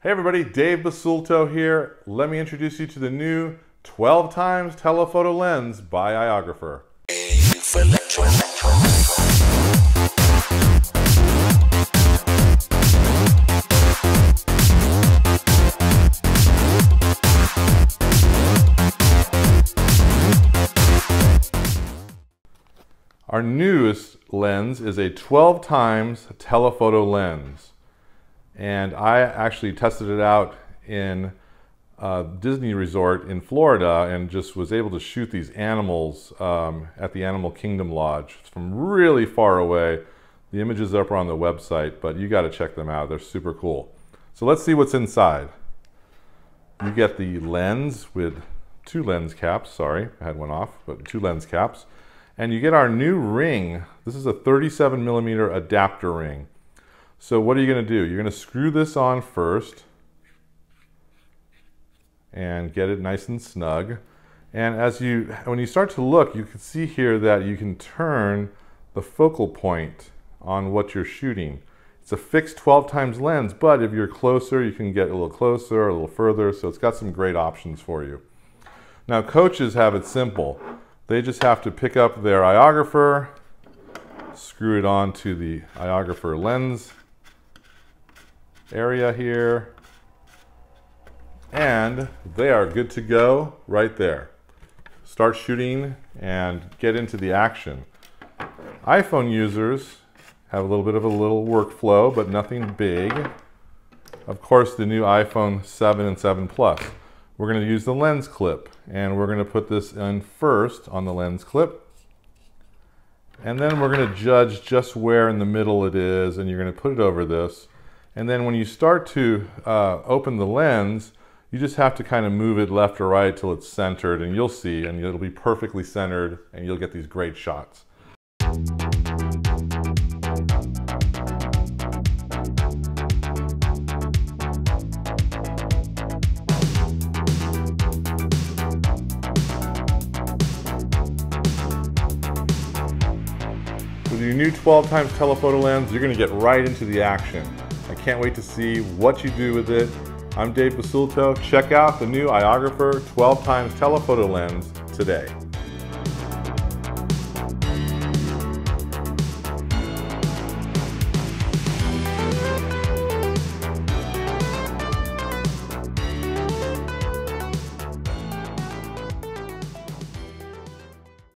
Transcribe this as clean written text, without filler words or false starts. Hey everybody, Dave Basulto here. Let me introduce you to the new 12x telephoto lens by iOgrapher. Our newest lens is a 12x telephoto lens. And I actually tested it out in Disney Resort in Florida and just was able to shoot these animals at the Animal Kingdom Lodge from really far away. The images are up on the website, but you got to check them out. They're super cool. So let's see what's inside. You get the lens with two lens caps. Sorry, I had one off, but two lens caps. And you get our new ring. This is a 37mm adapter ring. So what are you going to do? You're going to screw this on first and get it nice and snug. And when you start to look, you can see here that you can turn the focal point on what you're shooting. It's a fixed 12x lens, but if you're closer, you can get a little closer, a little further. So it's got some great options for you. Now coaches have it simple. They just have to pick up their iOgrapher, screw it on to the iOgrapher lens area here, and they are good to go right there. Start shooting and get into the action. iPhone users have a little bit of a workflow, but nothing big. Of course, the new iPhone 7 and 7 Plus. We're going to use the lens clip, and we're going to put this in first on the lens clip. And then we're going to judge just where in the middle it is, and you're going to put it over this. And then when you start to open the lens, you just have to kind of move it left or right till it's centered, and you'll see, and it'll be perfectly centered, and you'll get these great shots. With your new 12x telephoto lens, you're going to get right into the action. I can't wait to see what you do with it. I'm Dave Basulto. Check out the new iOgrapher 12x telephoto lens today.